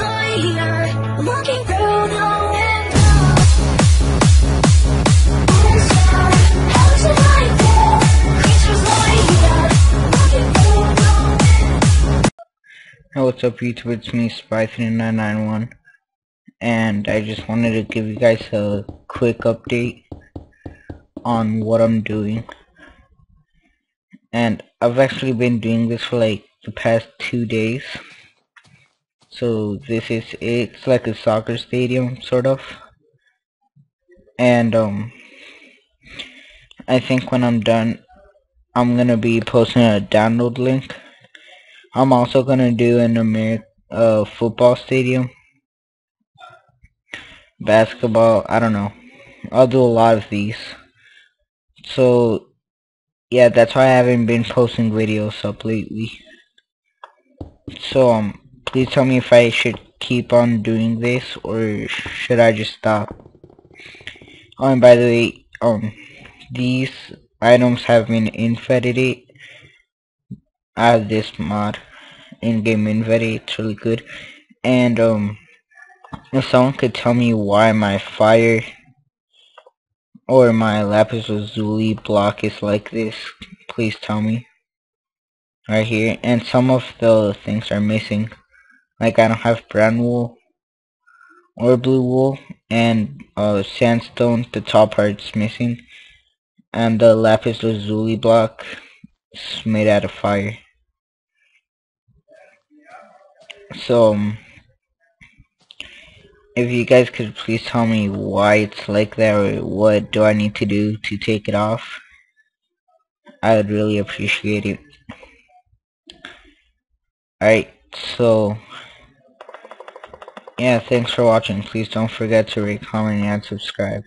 fire, looking through the what's up YouTube, it's me Spy3991, and I just wanted to give you guys a quick update on what I'm doing. And I've actually been doing this for like the past 2 days. So this is, it's like a soccer stadium sort of, and I think when I'm done I'm gonna be posting a download link. I'm also gonna do an American football stadium, basketball, I don't know. I'll do a lot of these. So yeah, that's why I haven't been posting videos up lately. So please tell me if I should keep on doing this or should I just stop. Oh, and by the way, these items have been invented. I have this mod, in-game inventory. It's really good. And if someone could tell me why my fire or my lapis lazuli block is like this, please tell me right here. And some of the things are missing, like I don't have brown wool or blue wool, and sandstone, the top part's missing, and the lapis lazuli block is made out of fire. So if you guys could please tell me why it's like that, or what do I need to do to take it off, I would really appreciate it. Alright, so yeah, thanks for watching. Please don't forget to rate, comment, and subscribe.